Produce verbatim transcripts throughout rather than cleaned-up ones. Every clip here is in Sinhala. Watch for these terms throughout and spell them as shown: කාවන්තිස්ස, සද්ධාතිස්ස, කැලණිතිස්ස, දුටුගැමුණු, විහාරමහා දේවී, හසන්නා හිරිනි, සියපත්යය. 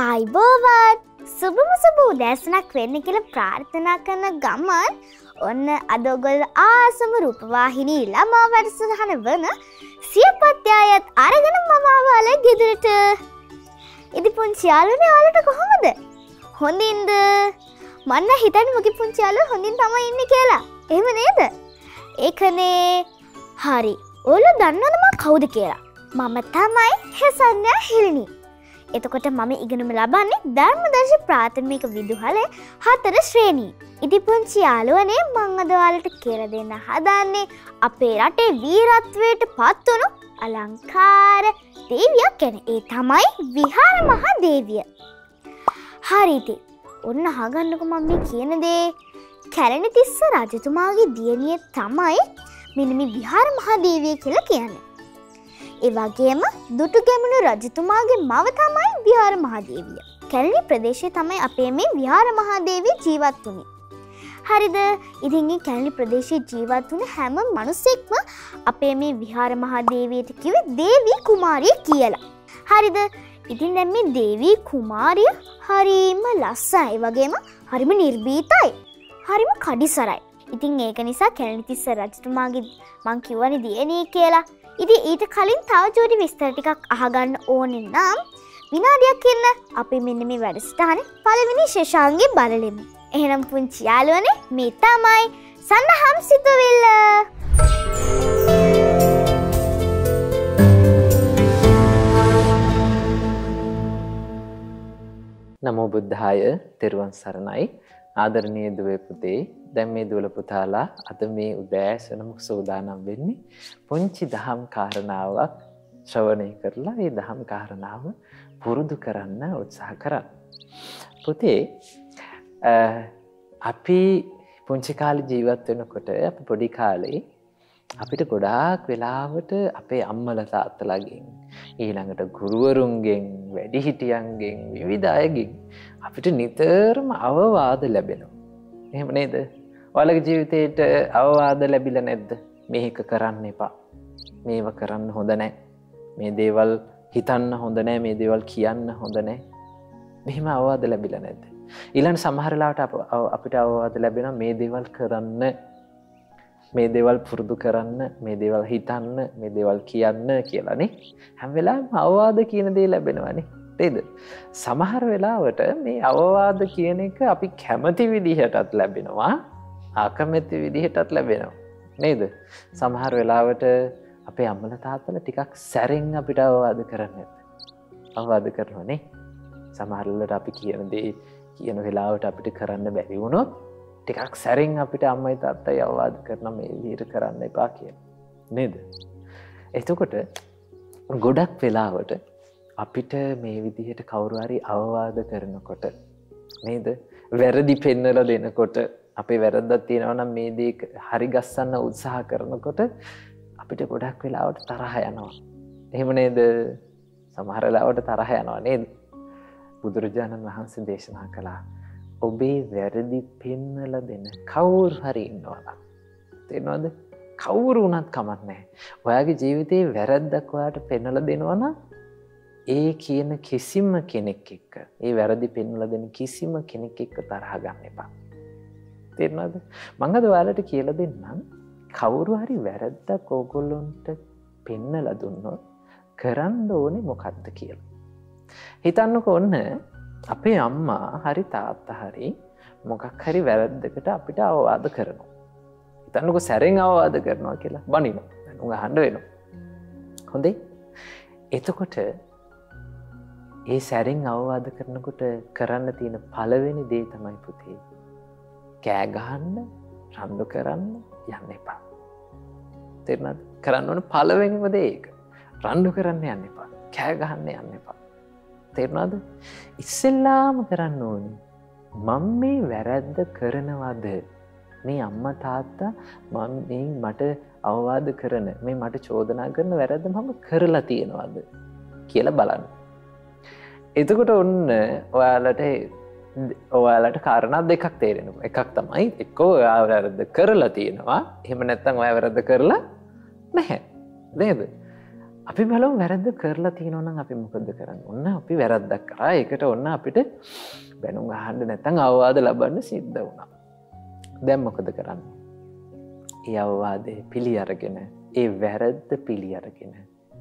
ආයිබෝවන් සුබම සුබෝ දැසනක් වෙන්න කියලා ප්‍රාර්ථනා කරන ගමන් ඔන්න අද ඔයගොල්ලෝ ආසම රූපවාහිනී ළමා වැඩසටහන වන සියපත්යයත් අරගෙන මම ආවල ගෙදරට. ඉතින් පුංචි යාළුවනේ ඔයාලට කොහොමද? හොඳින්ද? මන්න හිතන්නේ මගේ පුංචි යාළුවා හොඳින් තමයි ඉන්නේ කියලා. එහෙම නේද? ඒකනේ. හරි. ඔයාලා දන්නවද මම කවුද කියලා? මම තමයි හසන්නා හිරිනි. එතකොට මම ඉගෙනුම ලබන්නේ ධර්මදර්ශ ප්‍රාථමික විදුහලේ හතර ශ්‍රේණිය. ඉතින් පුංචි යාළුවනේ මම අද ඔයාලට කියලා දෙන්න හදන්නේ අපේ රටේ වීරත්වයට පත් වුණු අලංකාර දේවියක් ගැන. ඒ තමයි විහාරමහා දේවිය. හරි ඉතින් ඔන්න අහගන්නකෝ මම මේ කියන දේ. කැලණිතිස්ස රජතුමාගේ දියණිය තමයි මෙන්න මේ විහාරමහා දේවිය කියලා කියන්නේ. ඒ වගේම දුටුගැමුණු රජතුමාගේ මව තමයි විහාරමහා දේවිය. කැලණි ප්‍රදේශයේ තමයි අපේ මේ විහාරමහා දේවිය ජීවත් වුනේ. හරිද? ඉතින් මේ කැලණි ප්‍රදේශයේ ජීවත් වුණ හැම මිනිසෙක්ම අපේ මේ විහාරමහා දේවියට කිව්වේ දේවී කුමාරිය කියලා. හරිද? ඉතින් දැන් මේ දේවී කුමාරිය හරිම ලස්සනයි. ඒ වගේම හරිම නිර්භීතයි. හරිම කඩිසරයි. ඉතින් ඒක නිසා කැලණිතිස්ස රජතුමාගේ මං කියවනේ දියණිය කියලා. ඉති ඊට කලින් තව ජෝඩි විස්තර ටිකක් අහගන්න ඕනේ නම් විනාඩියක් ඉන්න අපි මෙන්න මේ වැඩසටහනේ පළවෙනි ශේෂාංගය බලලෙමු. එහෙනම් පුංචි යාළුවනේ මේ තමයි සන්නහම් සිතුවිල්ල. නමෝ බුද්ධාය තෙරුවන් සරණයි ආදරණීය දුවේ පුතේ. දැන් මේ දුවල පුතාලා අද මේ උදෑසනම සෝදානම් වෙන්නේ පුංචි දහම් කාරණාවක් ශ්‍රවණය කරලා මේ දහම් කාරණාව පුරුදු කරන්න උත්සාහ කරන්න. පුතේ අපි පුංචි කාලේ ජීවත් වෙනකොට අපි පොඩි කාලේ අපිට ගොඩාක් වෙලාවට අපේ අම්මලා තාත්තලාගෙන් ඊළඟට ගුරුවරුන්ගෙන් වැඩිහිටියන්ගෙන් විවිධ අයගෙන් අපිට නිතරම අවවාද ලැබෙනවා. එහෙම නේද? ඔයාලගේ ජීවිතේට අවවාද ලැබිලා නැද්ද? මේක කරන්න එපා. මේව කරන්න හොඳ නැහැ. මේ දේවල් හිතන්න හොඳ නැහැ. මේ දේවල් කියන්න හොඳ නැහැ. මෙහෙම අවවාද ලැබිලා නැද්ද? ඊළඟ සමහර ලාවට අපිට අවවාද ලැබෙනවා මේ දේවල් කරන්න, මේ දේවල් පුරුදු කරන්න, මේ දේවල් හිතන්න, මේ දේවල් කියන්න කියලානේ. හැම වෙලාවෙම අවවාද කියන දේ ලැබෙනවානේ. නේද? සමහර වෙලාවට මේ අවවාද කියන එක අපි කැමති විදිහටත් ලැබෙනවා, අකමැති විදිහටත් ලැබෙනවා. නේද? සමහර වෙලාවට අපේ අම්මලා තාත්තලා ටිකක් සැරෙන් අපිට අවවාද කරන්නේ. අවවාද කරනවානේ. සමහර වෙලාවට අපි කියන දේ කියන වෙලාවට අපිට කරන්න බැරි වුණොත් ටිකක් සැරෙන් අපිට අම්මයි තාත්තයි අවවාද කරනවා මේ විදිහට කරන්න එපා කියලා. නේද? එතකොට ගොඩක් වෙලාවට අපිට මේ විදිහට කවුරු හරි අවවාද කරනකොට නේද, වැරදි පෙන්නලා දෙනකොට, අපේ වැරද්දක් තියෙනවා නම් මේ දේ හරි ගස්සන්න උත්සාහ කරනකොට අපිට ගොඩක් වෙලාවට තරහ යනවා. එහෙම නේද? සමහර වෙලාවට තරහ යනවා නේද? බුදුරජාණන් වහන්සේ දේශනා කළා ඔබේ වැරදි පෙන්නලා දෙන කවුරු හරි ඉන්නවා. තේරෙනවද? කවුරු වුණත් කමක් නැහැ. ඔයාගේ ජීවිතේ වැරද්දක් ඔයාට පෙන්නලා දෙනවා නම් ඒ කියන කිසිම කෙනෙක් එක්ක, ඒ වැරදි පෙන්වලා දෙන කිසිම කෙනෙක් එක්ක තරහ ගන්න එපා. තේරුණාද? මම අද ඔයාලට කියලා දෙන්නම් කවුරු හරි වැරද්දක් ඕගොල්ලොන්ට පෙන්වලා දුන්නොත් කරන්න ඕනේ මොකද්ද කියලා. හිතන්නකෝ ඔන්න අපේ අම්මා හරි තාත්තා හරි මොකක් හරි වැරද්දකට අපිට අවවාද කරනවා. හිතන්නකෝ සැරෙන් අවවාද කරනවා කියලා. බනිනවා. උඟ හඬ වෙනවා. හොඳේ? එතකොට ඒ සැරෙන් අවවාද කරනකොට කරන්න තියෙන පළවෙනි දේ තමයි පුතේ කෑ ගහන්න, රණ්ඩු කරන්න යන්න එපා. තේරුණාද? කරන්න ඕන පළවෙනිම දේ ඒක. රණ්ඩු කරන්න යන්න එපා. කෑ ගහන්න යන්න එපා. තේරුණාද? ඉස්සෙල්ලාම කරන්න ඕනේ මම මේ වැරද්ද කරනවද? මේ අම්මා තාත්තා මම මේ මට අවවාද කරන, මේ මට චෝදනා කරන වැරද්ද මම කරලා තියෙනවද කියලා බලන්න. එතකොට ඔන්න ඔයාලට ඔයාලට කාරණා දෙකක් තේරෙනවා. එකක් තමයි එක්කෝ ඔයා වැරද්ද කරලා තියෙනවා, එහෙම නැත්නම් ඔයා වැරද්ද කරලා නැහැ. නේද? අපි බලමු වැරද්ද කරලා තියෙනවා නම් අපි මොකද කරන්නේ? ඔන්න අපි වැරද්දක් කරා. ඒකට ඔන්න අපිට බැනුම් අහන්න නැත්නම් අවවාද ලබන්න සිද්ධ වුණා. දැන් මොකද කරන්නේ? ඒ අවවාදේ පිළි අරගෙන, ඒ වැරද්ද පිළි අරගෙන,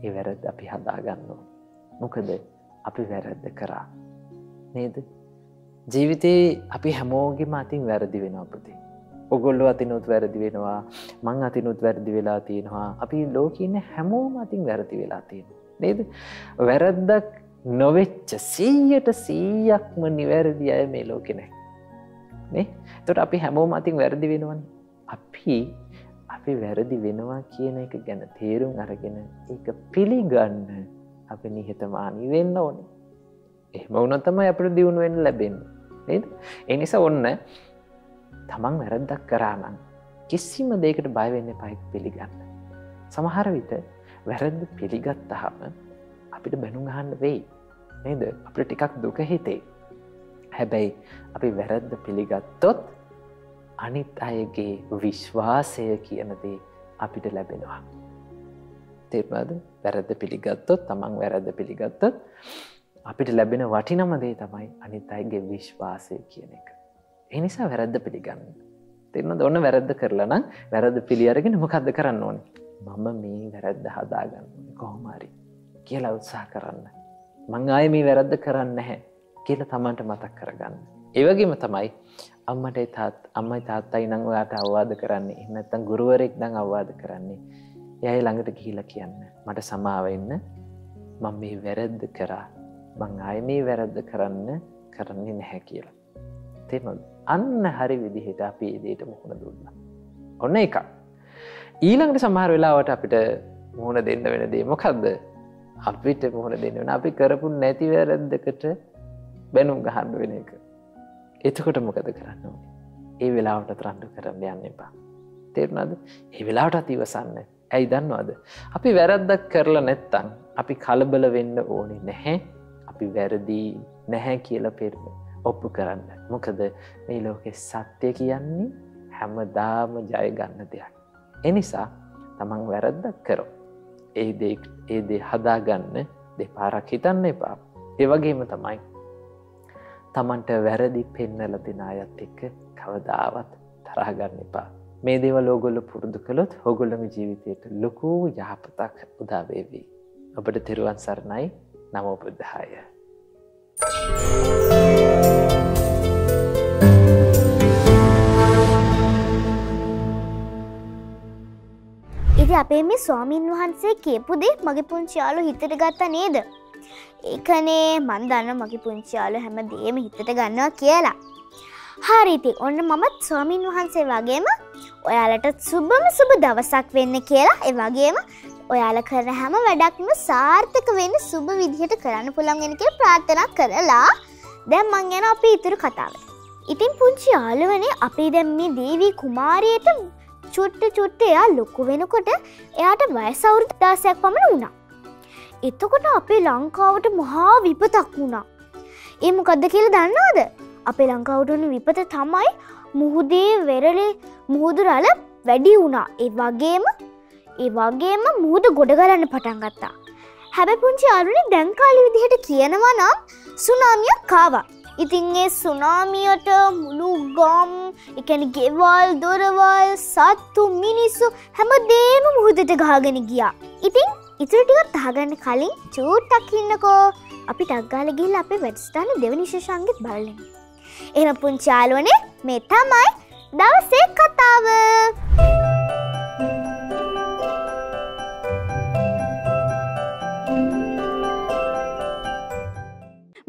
ඒ වැරද්ද අපි හදා ගන්න ඕන. මොකද අපි වැරද්ද කරා. නේද? ජීවිතේ අපි හැමෝගෙම අතින් වැරදි වෙනවා පුතේ. ඔගොල්ලෝ අතිනුත් වැරදි වෙනවා, මං අතිනුත් වැරදි වෙලා තියෙනවා. අපි ලෝකේ ඉන්න හැමෝම අතින් වැරදි වෙලා තියෙනවා. නේද? වැරද්දක් නොවෙච්ච සීයට සීයක්ම නිවැරදි අය මේ ලෝකේ නැහැ. නේ? ඒතකොට අපි හැමෝම අතින් වැරදි වෙනවනේ. අපි අපි වැරදි වෙනවා කියන එක ගැන තේරුම් අරගෙන ඒක පිළිගන්න අපි නිහතමානී වෙන්න ඕනේ. එහෙම වුණොත් තමයි අපිට දියුණු වෙන්න ලැබෙන්නේ. නේද? ඒ නිසා ඔන්න තමන් වැරද්දක් කරා නම් කිසිම දෙයකට බය වෙන්න එපා, ඒක පිළිගන්න. සමහර විට වැරද්ද පිළිගත්තාම අපිට බැනුම් අහන්න වෙයි. නේද? අපිට ටිකක් දුක හිතේ. හැබැයි අපි වැරද්ද පිළිගත්තොත් අනිත් අයගේ විශ්වාසය කියන දේ අපිට ලැබෙනවා. තේරුණාද? වැරද්ද පිළිගත්තොත්, තමන් වැරද්ද පිළිගත්තොත් අපිට ලැබෙන වටිනම දේ තමයි අනිත් අයගේ විශ්වාසය කියන එක. ඒ නිසා වැරද්ද පිළිගන්න. තේරුණාද? ඔන්න වැරද්ද කරලා නම් වැරද්ද පිළි අරගෙන මොකද්ද කරන්න ඕනේ? මම මේ වැරද්ද හදාගන්න ඕනේ කොහොම හරි කියලා උත්සාහ කරන්න. මං ආයේ මේ වැරද්ද කරන්නේ නැහැ කියලා තමන්ට මතක් කරගන්න. ඒ වගේම තමයි අම්මටයි තාත් අම්මයි තාත්තයි නම් ඔයාට අවවාද කරන්නේ. එහෙම නැත්නම් ගුරුවරයෙක් නම් අවවාද කරන්නේ. එයාගේ ළඟට ගිහිලා කියන්න, මට සමාව වෙන්න, මම මේ වැරද්ද කරා. මං ආයේ මේ වැරද්ද කරන්න කරන්නේ නැහැ කියලා. තේරුණාද? අන්න හරි විදිහට අපි මේ දෙයට මුහුණ දුන්නා. ඔන්න එකක්. ඊළඟට සමහර වෙලාවට අපිට මුහුණ දෙන්න වෙන දේ මොකද්ද? අපිට මුහුණ දෙන්න වෙන අපි කරපු නැති වැරද්දකට බැනුම් ගහන්න වෙන එක. එතකොට මොකද කරන්න ඕනේ? ඒ වෙලාවට තරඬු කරන්න යන්න එපා. තේරුණාද? ඒ වෙලාවටත් ඉවසන්න. ඇයි දන්නවද? අපි වැරද්දක් කරලා නැත්තම් අපි කලබල වෙන්න ඕනේ නැහැ. අපි වැරදි නැහැ කියලා පෙරම ඔප්පු කරන්න. මොකද මේ ලෝකේ සත්‍ය කියන්නේ හැමදාම ජය ගන්න දෙයක්. ඒ නිසා තමන් වැරද්දක් කරොත් ඒ දේ ඒ දේ හදාගන්න දෙපාරක් හිතන්න එපා. ඒ වගේම තමයි තමන්ට වැරදි පෙන්නලා දෙන අයත් එක්ක කවදාවත් තරහ ගන්න එපා. මේ දේවල් ඕගොල්ලෝ පුරුදු කළොත් ඕගොල්ලෝගේ ජීවිතයට ලොකු යහපතක් උදා වේවි. අපිට තෙරුවන් සරණයි. නමෝ බුද්ධාය. අපේ මේ ස්වාමීන් වහන්සේ කියපු දේ මගේ පුංචි යාළුවා හිතට ගත්තා නේද? ඒකනේ මන් දන්නවා මගේ පුංචි යාළුවා හැමදේම හිතට ගන්නවා කියලා. හරි ඉතින් ඔන්න මමත් ස්වාමීන් වහන්සේ වගේම ඔයාලට සුබම සුබ දවසක් වෙන්න කියලා, ඒ වගේම ඔයාලා කරන හැම වැඩක්ම සාර්ථක වෙන්න සුබ විදිහට කරන්න පුළුවන් වෙන කියලා ප්‍රාර්ථනා කරලා දැන් මං යනවා අපේ ඊතුරු කතාවට. ඉතින් පුංචි යාළුවනේ අපි දැන් මේ දේවී කුමාරියට චුට්ට චුට්ට එයා ලොකු වෙනකොට එයාට වයස අවුරුදු දාසයක් පමණ වුණා. එතකොට අපේ ලංකාවට මහා විපතක් වුණා. ඒ මොකද්ද කියලා දන්නවද? අපේ ලංකාවට වුණු විපත තමයි මුහුදේ වෙරළේ මුහුදු රළ වැඩි වුණා. ඒ වගේම ඒ වගේම මුහුද ගොඩ ගලන්න පටන් ගත්තා. හැබැයි පුංචි ආරුනේ දැන් කාලේ විදිහට කියනවා නම් සුනාමියක් ආවා. ඉතින් ඒ සුනාමියට මුළු ගම්, ඒ කියන්නේ ගෙවල්, දොරවල්, සත්තු, මිනිස්සු හැමදේම මුහුදට ගහගෙන ගියා. ඉතින් ඉතුරු ටිකත් අහගන්න කලින් චූට්ටක් ඉන්නකෝ අපි ටක් ගාලා ගිහිල්ලා අපේ වැඩසටහන දෙවනි විශේෂාංගෙත් බලන්න. එහෙනම් පුංචි යාළුවනේ මේ තමයි දවසේ කතාව.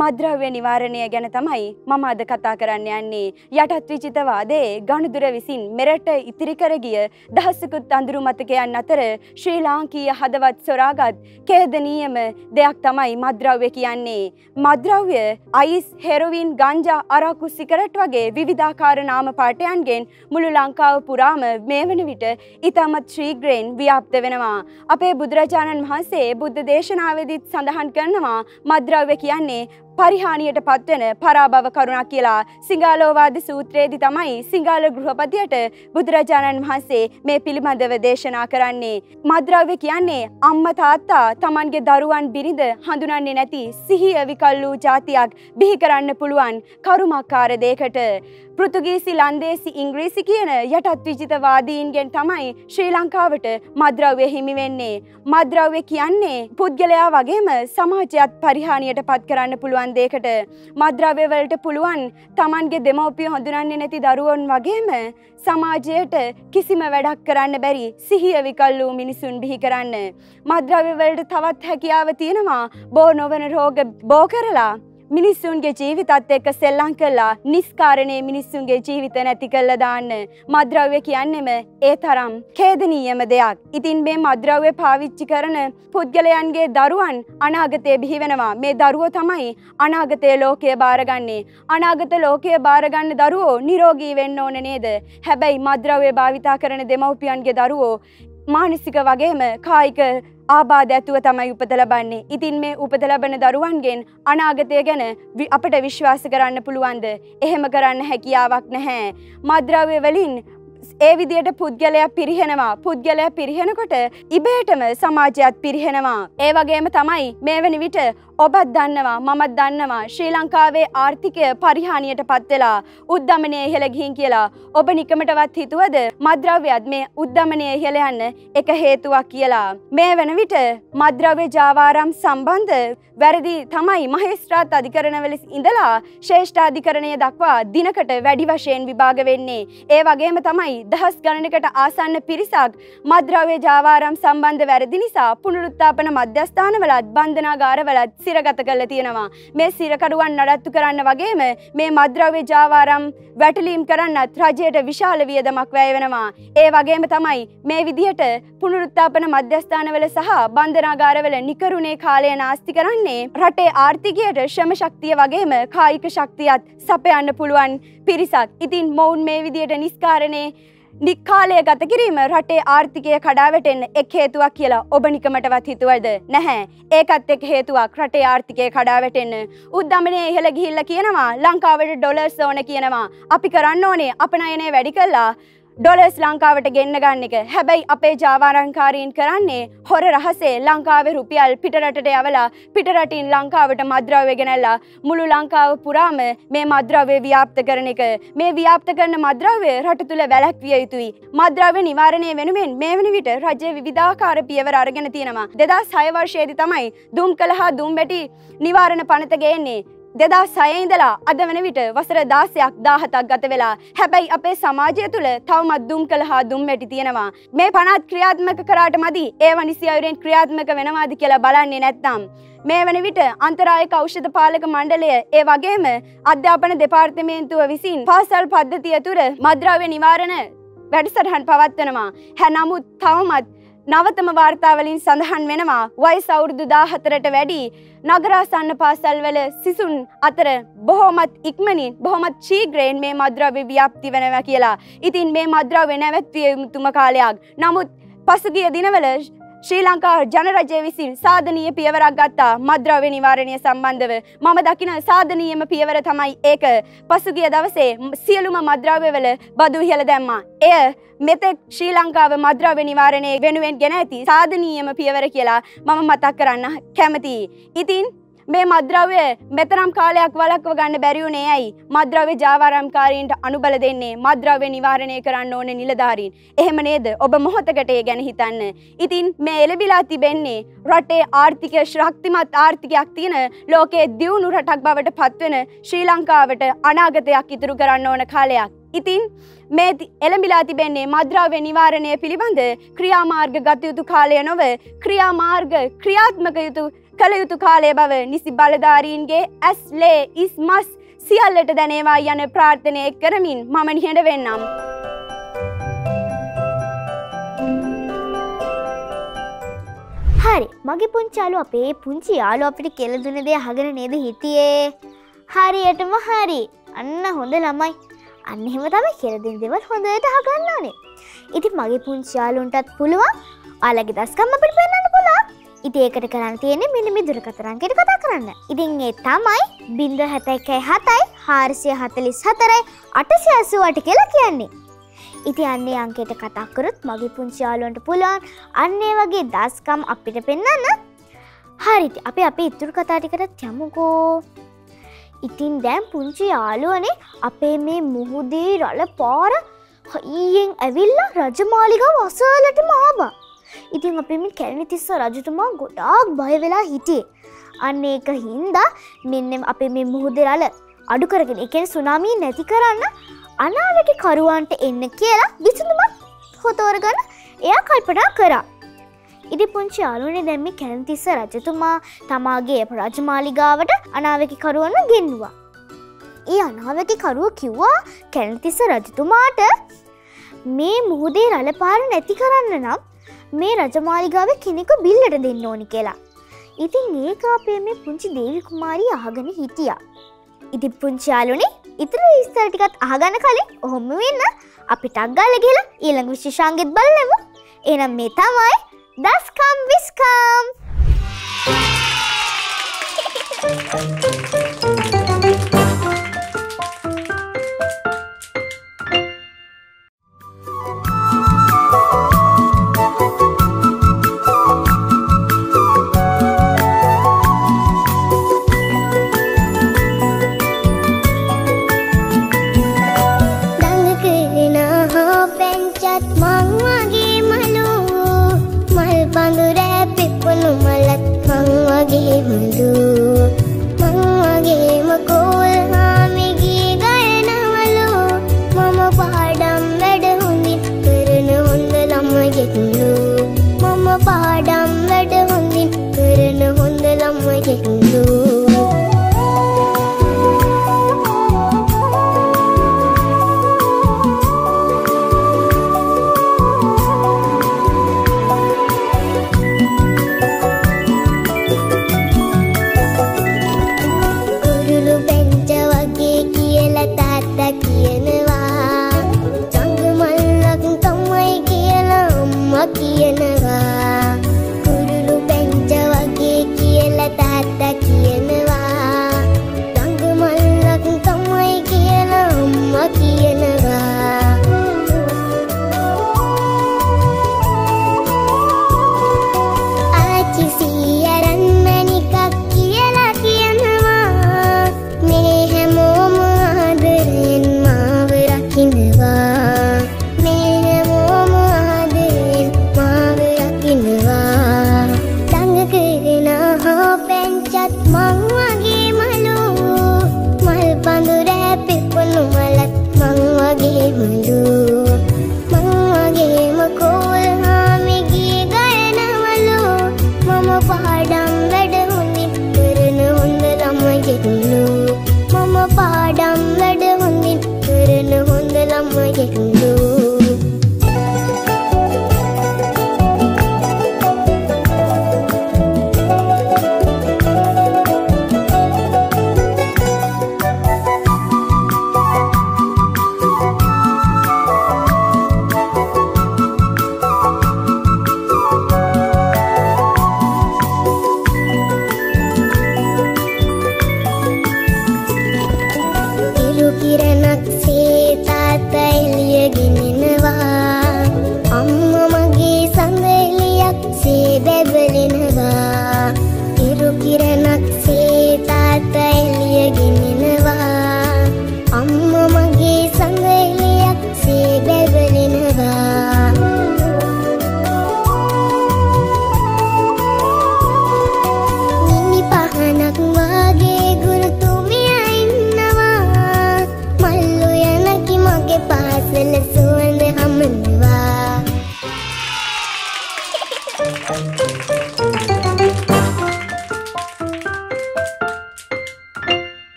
මද්‍රව්‍ය නිවාරණය ගැන තමයි මම අද කතා කරන්න යන්නේ. යටත් විචිතවාදයේ ගණුදුර විසින් මෙරට ඉතිරි කර ගිය දහසකුත් අඳුරු මතකයන් අතර ශ්‍රී ලාංකීය හදවත් සොරාගත් ඛේදනීයම දෙයක් තමයි මද්‍රව්‍ය කියන්නේ. මද්‍රව්‍ය අයිස්, හෙරොයින්, ගංජා, අරාකු, සිගරට් වගේ විවිධාකාර නාම පාඨයන්ගෙන් මුළු ලංකාව පුරාම මේ වන විට ඉතාමත් ශීඝ්‍රයෙන් ව්‍යාප්ත වෙනවා. අපේ බුදුරජාණන් වහන්සේ බුද්ධ දේශනාවේදීත් සඳහන් කරනවා මද්‍රව්‍ය කියන්නේ පරිහානියට පත්වන පරාභව කරුණක් කියලා සිංහලෝවාද සූත්‍රයේදී තමයි සිංහල ගෘහපතියට බුදුරජාණන් වහන්සේ මේ පිළිබඳව දේශනා කරන්නේ. මද්ද්‍රව්‍ය කියන්නේ අම්මා තාත්තා Tamanගේ දරුවන් බිරිඳ හඳුනන්නේ නැති සිහිය විකල් වූ ජාතියක් බිහි කරන්න පුළුවන් කරුමකාර දෙයකට. පෘතුගීසි ලන්දේසි ඉංග්‍රීසි කියන යටත් විජිතවාදීන්ගෙන් තමයි ශ්‍රී ලංකාවට මද්ද්‍රව්‍ය හිමි වෙන්නේ. මද්ද්‍රව්‍ය කියන්නේ පුද්ගලයා වගේම සමාජයත් පරිහානියට පත් කරන්න පුළුවන් දෙයකට. මද්ද්‍රව්‍ය වලට පුළුවන් Tamanගේ දෙමව්පිය හඳුනන්නේ නැති දරුවන් වගේම සමාජයට කිසිම වැඩක් කරන්න බැරි සිහිය විකල් වූ මිනිසුන් බිහි කරන්න. මද්ද්‍රව්‍ය වලට තවත් හැකියාව තියෙනවා බෝ නොවන රෝග බෝ කරලා මිනිස්සුන්ගේ ජීවිතත් එක්ක සෙල්ලම් කළා නිස්කාරණේ මිනිස්සුන්ගේ ජීවිත නැති කළා දාන්න. මද්ද්‍රව්‍ය කියන්නේම ඒ තරම් ඛේදනීයම දෙයක්. ඉතින් මේ මද්ද්‍රව්‍ය පාවිච්චි කරන පුද්ගලයන්ගේ දරුවන් අනාගතයේ බිහි වෙනවා. මේ දරුවෝ තමයි අනාගතයේ ලෝකය බාරගන්නේ. අනාගත ලෝකය බාරගන්න දරුවෝ නිරෝගී වෙන්න ඕන නේද? හැබැයි මද්ද්‍රව්‍ය භාවිතා කරන දෙමව්පියන්ගේ දරුවෝ මානසික වගේම කායික ආබාධ ඇතුව තමයි උපත ලබන්නේ. ඉතින් මේ උපත ලබන දරුවන්ගෙන් අනාගතය ගැන අපට විශ්වාස කරන්න පුළුවන්ද? එහෙම කරන්න හැකියාවක් නැහැ. මද්ද්‍රව්‍ය වලින් ඒ විදියට පුද්ගලයා පිරිහෙනවා. පුද්ගලයා පිරිහෙනකොට ඉබේටම සමාජයත් පිරිහෙනවා. ඒ වගේම තමයි මේ වෙන විට ඔබත් දන්නවා මමත් දන්නවා ශ්‍රී ලංකාවේ ආර්ථිකය පරිහානියට පත් වෙලා උද්දමනය ඉහළ ගිහින් කියලා. ඔබ නිකමටවත් හිතුවද මද්ද්‍රව්‍යත් මේ උද්දමනය ඉහළ යන්න එක හේතුවක් කියලා? මේ වෙන විට මද්ද්‍රව්‍ය ජාවාරම් සම්බන්ධ වැරදි තමයි මහේස්ත්‍රාත් අධිකරණවල ඉඳලා ශ්‍රේෂ්ඨ අධිකරණය දක්වා දිනකට වැඩි වශයෙන් විභාග වෙන්නේ. ඒ වගේම තමයි දහස් ගණනකට ආසන්න පිරිසක් මද්ද්‍රව්‍ය ජාවාරම් සම්බන්ධ වැරදි නිසා පුනරුත්ථාපන මධ්‍යස්ථානවලත් බන්ධනාගාරවලත් සිරගත කරලා තියෙනවා. මේ සිරකරුවන් නඩත්තු කරන්න වගේම මේ මද්ද්‍රව්‍ය ජාවාරම් වැටලීම් කරන්නත් රජයට විශාල වියදමක් වැය වෙනවා. ඒ වගේම තමයි මේ විදිහට පුනරුත්ථාපන මධ්‍යස්ථානවල සහ බන්ධනාගාරවල නිකරුණේ කාලය නාස්ති කරන්නේ රටේ ආර්ථිකයට ශ්‍රම ශක්තිය වගේම කායික ශක්තියත් සපයන්න පුළුවන් පිරිසක්. ඉතින් මොවුන් මේ විදිහට නිස්කාරණේ නිකාලය ගත කිරීම රටේ ආර්ථිකය කඩා වැටෙන්න එක් හේතුවක් කියලා ඔබ නිකමටවත් හිතුවද? නැහැ. ඒකත් එක් හේතුවක් රටේ ආර්ථිකය කඩා වැටෙන්න. උද්දමනය ඉහළ ගිහිල්ලා කියනවා ලංකාවට ඩොලර්ස් ඕන කියනවා. අපි කරන්න ඕනේ අපනයනය වැඩි කළා ඩොලර්ස් ලංකාවට ගෙන්න ගන්න එක. හැබැයි අපේ ජාවාරම්කාරීන් කරන්නේ හොර රහසේ ලංකාවේ රුපියල් පිටරටට යවලා පිටරටින් ලංකාවට මද්ද්‍රව්‍ය ගෙනල්ලා මුළු ලංකාව පුරාම මේ මද්ද්‍රව්‍ය ව්‍යාප්ත කරන එක. මේ ව්‍යාප්ත කරන මද්ද්‍රව්‍ය රට තුල වැළැක්විය යුතුයි. මද්ද්‍රව්‍ය නිවාරණය වෙනුවෙන් මේ වෙන විට රජය විවිධාකාර පියවර අරගෙන තියෙනවා. දෙදහස් හය වර්ෂයේදී තමයි දුම්කල හා දුම්බැටි නිවාරණ පනත ගේන්නේ. දෙදහස් හය ඉඳලා අද වෙන විට වසර දාසයක් දාහතක් ගත වෙලා. හැබැයි අපේ සමාජය තුළ තවමත් දුම්කල හා දුම්බැටි තියෙනවා. මේ පනත් ක්‍රියාත්මක කරාට මදි ඒව නිසියවරෙන් ක්‍රියාත්මක වෙනවාද කියලා බලන්නේ නැත්නම් මේ වෙන විට අන්තරායක ඖෂධ පාලක මණ්ඩලය ඒ වගේම අධ්‍යාපන දෙපාර්තමේන්තුව විසින් පාසල් පද්ධතිය තුර මද්ද්‍රව්‍ය නිවාරණ වැඩසටහන් පවත්වනවා. හැ නමුත් තවමත් නවතම වාර්තාවලින් සඳහන් වෙනවා වයස අවුරුදු දාහතරට වැඩි නගරාසන්න පාසල්වල සිසුන් අතර බොහොමත් ඉක්මනින් බොහොමත් ශීඝ්‍රයෙන් මේ මද්ද්‍රව්‍ය ව්‍යාප්ති වෙනවා කියලා. ඉතින් මේ මද්ද්‍රව්‍ය නැවැත්විය යුතුම කාලයක්. නමුත් පසුගිය දිනවල ශ්‍රී ලංකා ජනරජය විසින් සාධනීය පියවරක් ගත්තා මද්ද්‍රව්‍ය නිවාරණය සම්බන්ධව. මම දකින සාධනීයම පියවර තමයි ඒක. පසුගිය දවසේ සියලුම මද්ද්‍රව්‍යවල බදු ඉහළ දැම්මා. එය මෙතෙක් ශ්‍රී ලංකාව මද්ද්‍රව්‍ය නිවාරණය වෙනුවෙන් ගෙන ඇති සාධනීයම පියවර කියලා මම මතක් කරන්න කැමතියි. ඉතින් මේ මද්ද්‍රව්‍ය මෙතරම් කාලයක් වළක්ව ගන්න බැරි වුණේ ඇයි? මද්ද්‍රව්‍ය ජාවාරම්කාරීන්ට අනුබල දෙන්නේ මද්ද්‍රව්‍ය නිවාරණය කරන්න ඕන නිලධාරීන්. එහෙම නේද? ඔබ මොහොතකට ඒ ගැන හිතන්න. ඉතින් මේ එළඹිලා තිබෙන්නේ රටේ ආර්ථිකය ශක්තිමත් ආර්ථිකයක් තියෙන ලෝකයේ දියුණු රටක් බවට පත්වෙන ශ්‍රී ලංකාවට අනාගතයක් ඉතුරු කරන්න ඕන කාලයක්. ඉතින් මේ එළඹිලා තිබෙන්නේ මද්ද්‍රව්‍ය නිවාරණය පිළිබඳ ක්‍රියාමාර්ග ගත යුතු කාලය නොව ක්‍රියාමාර්ග ක්‍රියාත්මක යුතු කල යුතු කාලය බව නිසි බලධාරීන්ගේ ඇස් ලේ ඉස් මස් සියල්ලට දැනේවා යන ප්‍රාර්ථනය කරමින් මම නිහඬ වෙන්නම්. හරි, මගේ පුංචාලු අපේ පුංචි යාළුවා අපිට කියලා දුන්න දේ අහගෙන නේද හිටියේ? හරියටම හරි. අන්න හොඳ ළමයි. අන්න එහෙම තමයි කියලා දෙන දේවල් හොඳට අහගන්න ඕනේ. ඉතින් මගේ පුංචි යාළුවන්ටත් පුළුවන් ආලගේ දස්කම් අපිට පෙන්නන්න පුළුවන්. ඉතින් ඒකට කරන්න තියෙන්නේ මෙන්න මේ දුරකථනංකයට කතා කරන්න. ඉතින් ඒ තමයි ෂීර් එකයි හතයි හාරසිය හතළිස් හතරයි අටසිය අසූ අට කියලා කියන්නේ. ඉතින් අන්නේ අංකයට කතා කරොත් මගේ පුංචි යාළුවන්ට පුළුවන් අන්නේ වගේ දස්කම් අපිට පෙන්වන්න. හරි ඉතින් අපි අපේ ඉතුරු කතා ටිකටත් යමුකෝ. ඉතින් දැන් පුංචි යාළුවනේ අපේ මේ මුහුදේ රළ පාර හයියෙන් ඇවිල්ලා රජමාලිගාව අසලටම ආවා. ඉතින් අපි මේ කැලණිතිස්ස රජතුමා ගොඩාක් බය වෙලා හිටියේ. අන්න ඒක හින්දා මෙන්න අපේ මේ මුහුදේ රළ අඩු කරගෙන, ඒ කියන්නේ සුනාමිය නැති කරන්න අනාවැකිකරුවන්ට එන්න කියලා විසඳුමක් හොතෝරගෙන එයා කල්පනා කරා. ඉතින් පුංචි යාළුවනේ දැන් මේ කැලණිතිස්ස රජතුමා තමාගේ රජමාලිගාවට අනාවැකිකරුවන්ව ගෙන්නුවා. ඒ අනාවැකිකරුවෝ කිව්වා කැලණිතිස්ස රජතුමාට මේ මුහුදේ රළ පාර නැති කරන්න නම් මේ රජමාලිගාවේ කෙනෙකු බිල්ලට දෙන්න ඕනි කියලා. ඉතින් ඒක අපේ මේ පුංචි දේවි කුමාරිය අහගෙන හිටියා. ඉතින් පුංචි යාළුවනේ ඉතර ඉස්තර ටිකත් අහගන්න කලින් ඔහොම වෙන්න අපි ටක් ගාලා ගිහලා ඊළඟ විශේෂාංගෙත් බලමු. එහෙනම් මේ තමයි දස්කම් විස්කම්.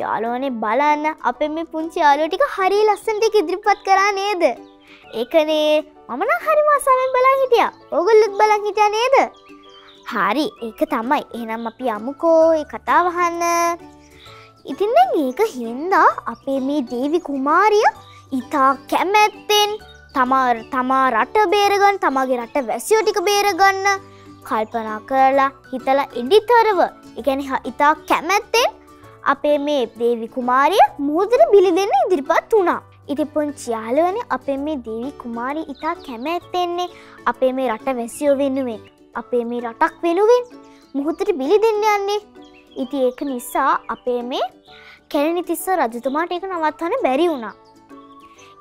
යාළුවනේ බලන්න අපේ මේ පුංචි යාළුවා ටික හරිය ලස්සනට ඉදිරිපත් කරා නේද? ඒකනේ මම නම් හරිම ආසාවෙන් බලන් හිටියා. ඕගොල්ලොත් බලන් හිටියා නේද? හරි ඒක තමයි. එහෙනම් අපි යමුකෝ ඒ කතාව අහන්න. ඉතින් දැන් මේක හින්දා අපේ මේ දේවි කුමාරිය ඉතා කැමැත්තෙන් තමා තමා රට බේරගන්න, තමාගේ රට වැසියෝ ටික බේරගන්න කල්පනා කරලා හිතලා ඉදිතරව ඒ කියන්නේ හිතා කැමැත්තෙන් අපේ මේ දේවි කුමාරිය මුහුදට බිලි දෙන්න ඉදිරිපත් වුණා. ඉතින් පොන්චි යාළුවනේ අපේ මේ දේවි කුමාරිය හිතා කැමැත්තෙන්නේ අපේ මේ රට වැසියෝ වෙනුවෙන් අපේ මේ රටක් වෙනුවෙන් මුහුදට බිලි දෙන්න යන්නේ. ඉතින් ඒක නිසා අපේ මේ කැලණිතිස්ස රජතුමාට ඒක නවත්තන්න බැරි වුණා.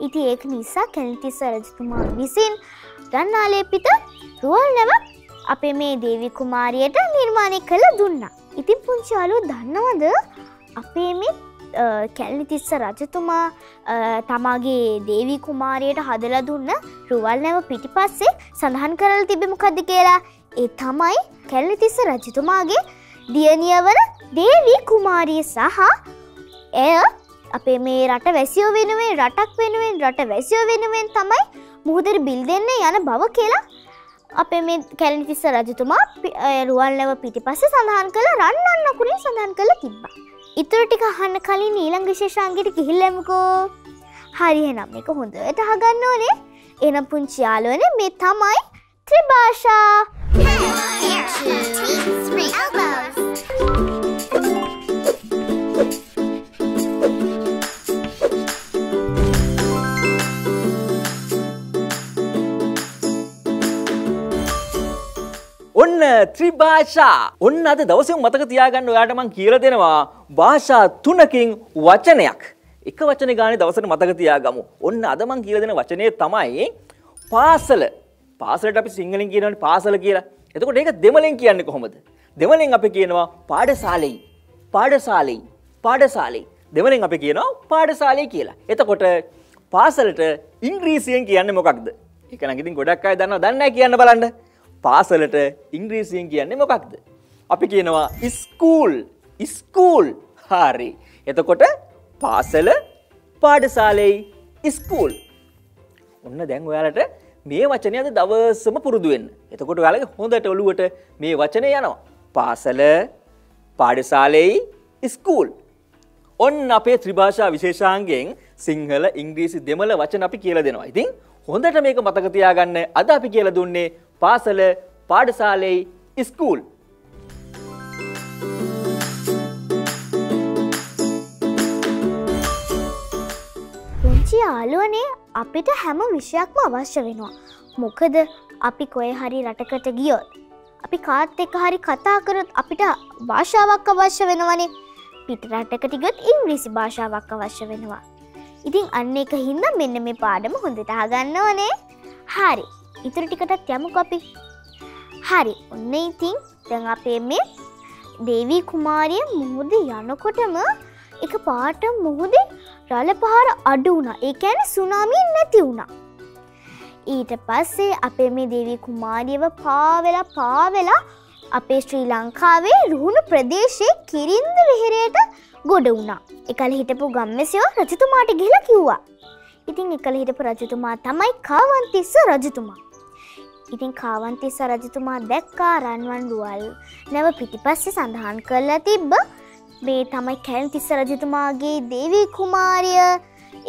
ඉතින් ඒක නිසා කැලණිතිස්ස රජතුමා විසින් ගන්නාලේපිට රුවල් නැවක් අපේ මේ දේවි කුමාරියට නිර්මාණය කළ දුන්නා. ඉතින් පුංචි යාළුවෝ දන්නවද අපේ මේ කැලණිතිස්ස රජතුමා තමගේ දේවි කුමාරියට හදලා දුන්න රුවල් නැව පිටිපස්සේ සඳහන් කරලා තිබෙ මොකද්ද කියලා? ඒ තමයි කැලණිතිස්ස රජතුමාගේ දියණිය වන දේවි කුමාරිය සහ එය අපේ මේ රට වැසියෝ වෙනුවෙන් රටක් වෙනුවෙන් රට වැසියෝ වෙනුවෙන් තමයි මුහුදට බිල් දෙන්න යන බව කියලා අපේ මේ කැලණිතිස්ස රජතුමා රුවල් නැව පිටිපස්සේ සඳහන් කළ රන්නන් අකුරින් සඳහන් කළ තිබ්බා. ඊටර ටික අහන්න කලින් ඊළඟ විශේෂාංගයට ගිහිල්ලාමුකෝ. හරි එහෙනම් මේක හොඳට අහගන්න ඕනේ. එහෙනම් පුංචි යාළුවනේ මේ තමයි ත්‍රිභාෂා. ඔන්න ත්‍රිභාෂා. ඔන්න අද දවසේ මතක තියාගන්න ඔයාලට මම කියලා දෙනවා භාෂා තුනකින් වචනයක්. එක වචනේ ගානේ දවසට මතක තියාගමු. ඔන්න අද මම කියලා දෙන වචනේ තමයි පාසල. පාසලට අපි සිංහලෙන් කියනවානේ පාසල කියලා. එතකොට ඒක දෙමළෙන් කියන්නේ කොහොමද? දෙමළෙන් අපි කියනවා පාඩශාලේ. පාඩශාලේ. පාඩශාලේ. දෙමළෙන් අපි කියනවා පාඩශාලේ කියලා. එතකොට පාසලට ඉංග්‍රීසියෙන් කියන්නේ මොකක්ද? ඒක නම් ඉතින් ගොඩක් අය දන්නව. දන්නේ නැහැ කියන්න බලන්න. පාසලට ඉංග්‍රීසියෙන් කියන්නේ මොකක්ද? අපි කියනවා ස්කූල්. ස්කූල්. හරි. එතකොට පාසල, පාඩශාලේ, ස්කූල්. ඔන්න දැන් ඔයාලට මේ වචනේ අද දවසම පුරුදු වෙන්න. එතකොට ඔයාලගේ හොඳට ඔළුවට මේ වචනේ යනවා. පාසල, පාඩශාලේ, ස්කූල්. ඔන්න අපේ ත්‍රිභාෂා විශේෂාංගයෙන් සිංහල, ඉංග්‍රීසි දෙමළ වචන අපි කියලා දෙනවා. ඉතින් හොඳට මේක මතක තියාගන්න. අද අපි කියලා දුන්නේ පාසල, පාඩශාලේ, ස්කූල්. පුංචි යාළුවනේ අපිට හැම විෂයක්ම අවශ්‍ය වෙනවා. මොකද අපි කොහේ හරි රටකට ගියොත් අපි කාත් එක්ක හරි කතා කරොත් අපිට භාෂාවක් අවශ්‍ය වෙනවනේ. පිට රටකට ගියොත් ඉංග්‍රීසි භාෂාවක් අවශ්‍ය වෙනවා. ඉතින් අන්න ඒක හින්දා මෙන්න මේ පාඩම හොඳට අහගන්න ඕනේ. හරි. ඉතුරු ටිකටත් යමුකෝ අපි. හරි. ඔන්න ඉතින් දැන් අපේ මේ දේවි කුමාරිය මුහුද යනකොටම එක පාට මුහුදේ රළ පහර අඩු වුණා. ඒ කියන්නේ සුනාමිය නැති වුණා. ඊට පස්සේ අපේ මේ දේවි කුමාරියව පාවෙලා පාවෙලා අපේ ශ්‍රී ලංකාවේ රුහුණු ප්‍රදේශයේ කිරින්ද විහිරේට ගොඩ වුණා. එකල හිටපු ගම්මැසියෝ රජතුමාට ගිහිලා කිව්වා. ඉතින් එකල හිටපු රජතුමා තමයි කාවන්තිස්ස රජතුමා. ඉතින් කාවන්තිස්ස රජතුමා දැක්කා රන්වන් රුවල් නැව පිටිපස්සේ සඳහන් කරලා තිබ්බ මේ තමයි කැලණිතිස්ස රජතුමාගේ දේවී කුමාරිය.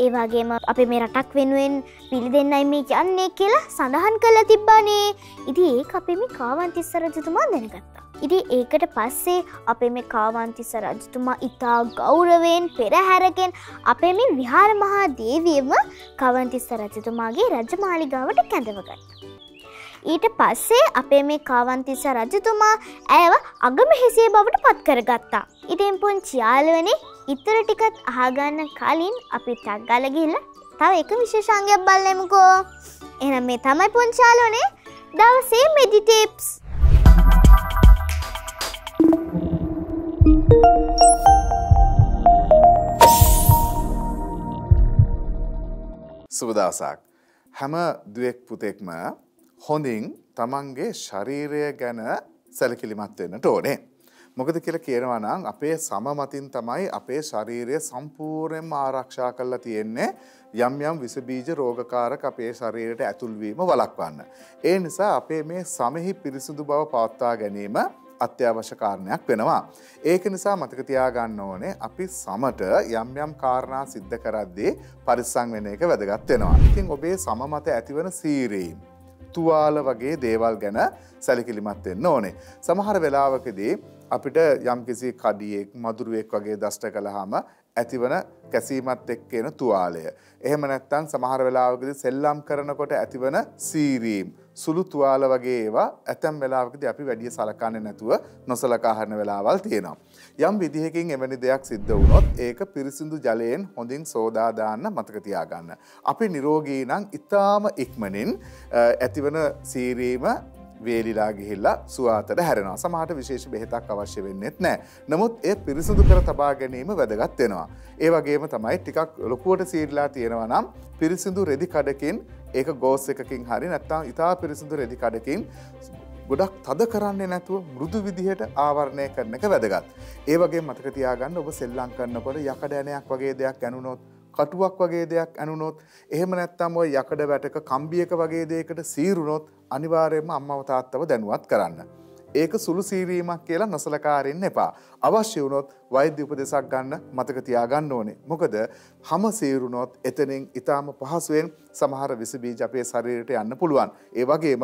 ඒ වගේම අපි මේ රටක් වෙනුවෙන් පිළි දෙන්නයි මේ යන්නේ කියලා සඳහන් කරලා තිබ්බනේ. ඉතින් ඒක අපි මේ කාවන්තිස්ස රජතුමා දැනගත්තා. ඉතින් ඒකට පස්සේ අපි මේ කාවන්තිස්ස රජතුමා ඉතා ගෞරවයෙන් පෙරහැරගෙන අපි මේ විහාරමහා දේවියම කාවන්තිස්ස රජතුමාගේ රජමාලිගාවට කැඳවගත්තා. ඊට පස්සේ අපේ මේ කාවන්තිස්ස රජතුමා ඇයව අගමෙහෙසිය බවට පත් කරගත්තා. ඉතින් පුංචි යාළුවනේ ඉතුරු ටිකත් අහගන්න කලින් අපි ටක් ගාලා ගිහලා තව එක විශේෂාංගයක් බලමුකෝ. එහෙනම් මේ තමයි පුංචි යාළුවනේ දවසේ මෙඩි ටිප්ස්. සුබ දවසක්. හැම දුවෙක් පුතෙක්ම හොඳින් තමන්ගේ ශරීරය ගැන සැලකිලිමත් වෙන්නට ඕනේ. මොකද කියලා කියනවා නම් අපේ සමමතින් තමයි අපේ ශරීරය සම්පූර්ණයෙන්ම ආරක්ෂා කරලා තියෙන්නේ යම් යම් විස බීජ රෝගකාරක අපේ ශරීරයට ඇතුල් වීම වළක්වන්න. ඒ නිසා අපේ මේ සමෙහි පිරිසුදු බව පවත්වා ගැනීම අත්‍යවශ්‍ය කාරණයක් වෙනවා. ඒක නිසා මතක තියාගන්න ඕනේ අපි සමට යම් යම් කාරණා සිද්ධ කරද්දී පරිස්සම් වෙන එක වැදගත් වෙනවා. ඉතින් ඔබේ සම මත ඇතිවන සීරීම් තුවාල වගේ දේවල් ගැන සැලකිලිමත් වෙන්න ඕනේ. සමහර වෙලාවකදී අපිට යම්කිසි කඩියෙක් මදුරුවෙක් වගේ දෂ්ට කළාම ඇතිවන කැසීමත් එක්ක එන තුවාලය. එහෙම නැත්නම් සමහර වෙලාවකදී සෙල්ලම් කරනකොට ඇතිවන සීරීම් සුළු තුවාල වගේ ඒවා ඇතම් වෙලාවකදී අපි වැඩි සලකන්නේ නැතුව නොසලකා හරින වෙලාවල් තියෙනවා. යම් විදිහකින් එවැනි දෙයක් සිද්ධ වුණොත් ඒක පිරිසිදු ජලයෙන් හොඳින් සෝදා දාන්න මතක තියාගන්න. අපි නිරෝගී නම් ඉතාම ඉක්මනින් ඇතිවන සීරීම වේලිලා ගිහිල්ලා සුවාතට හැරෙනවා. සමහරට විශේෂ බෙහෙතක් අවශ්‍ය වෙන්නේත් නැහැ. නමුත් ඒ පිරිසිදු කර තබා ගැනීම වැදගත් වෙනවා. ඒ වගේම තමයි ටිකක් ලොකුවට සීරිලා තියෙනවා නම් පිරිසිදු රෙදි කඩකින් ඒක ගෝස් එකකින් හරි නැත්නම් ඉතා පිරිසිදු රෙදි කඩකින් ගොඩක් තද කරන්නේ නැතුව මෘදු විදිහට ආවරණය කරන එක වැදගත්. ඒ වගේම මතක තියාගන්න ඔබ සෙල්ලම් කරනකොට යකඩ ඇණයක් වගේ දෙයක් ඇනුනොත් කටුවක් වගේ දෙයක් ඇනුනොත් එහෙම නැත්නම් ඔය යකඩ වැටක කම්බියක වගේ දෙයකට සීරුනොත් අනිවාර්යයෙන්ම අම්මව තාත්තව දැනුවත් කරන්න. ඒක සුළු සීරීමක් කියලා නොසලකා අරින්න එපා. අවශ්‍ය වුණොත් වෛද්‍ය උපදෙසක් ගන්න මතක තියාගන්න ඕනේ. මොකද හැම සීරුනොත් එතනින් ඊටාම පහසුවෙන් සමහර විස බීජ අපේ ශරීරයට යන්න පුළුවන්. ඒ වගේම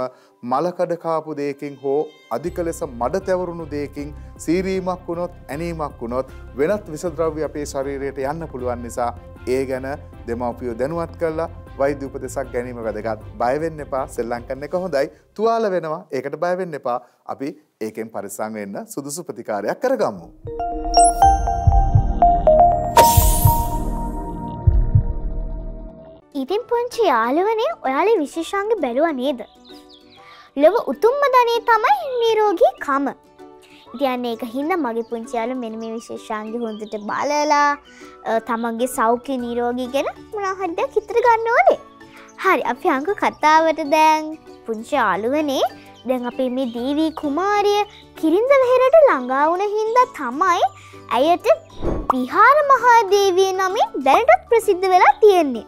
මලකඩ කාපු දෙයකින් හෝ අධික ලෙස මඩ තැවරුණු දෙයකින් සීරීමක් වුණොත් ඇනීමක් වුණොත් වෙනත් විස ද්‍රව්‍ය අපේ ශරීරයට යන්න පුළුවන් නිසා ඒ ගැන දෙමව්පියෝ දැනුවත් කරලා වෛද්‍ය උපදෙසක් ගැනීම වැදගත්. බය වෙන්න එපා. සෙල්ලම් කරන එක හොඳයි. තුවාල වෙනවා. ඒකට බය වෙන්න එපා. අපි ඒකෙන් පරිස්සම් වෙන්න සුදුසු ප්‍රතිකාරයක් කරගමු. ඉතින් පුංචි යාළුවනේ ඔයාලේ විශේෂාංග බැලුවා නේද? ලොව උතුම්ම ධනේ තමයි නිරෝගී කම. කියන්නේ ඒක හින්දා මගේ පුංචි යාළුවා මෙන්න මේ විශේෂාංග හොඳට බලලා තමන්ගේ සෞඛ්‍ය නිරෝගී ගැන මොනවා හරි දෙයක් හිතර ගන්න ඕනේ. හරි අපි අංක කතාවට දැන් පුංචි යාළුවනේ දැන් අපේ මේ දේවී කුමාරිය කිරින්ද වෙහෙරට ළඟා වුණ හින්දා තමයි ඇයට විහාරමහා දේවී නමින් දැනටත් ප්‍රසිද්ධ වෙලා තියෙන්නේ.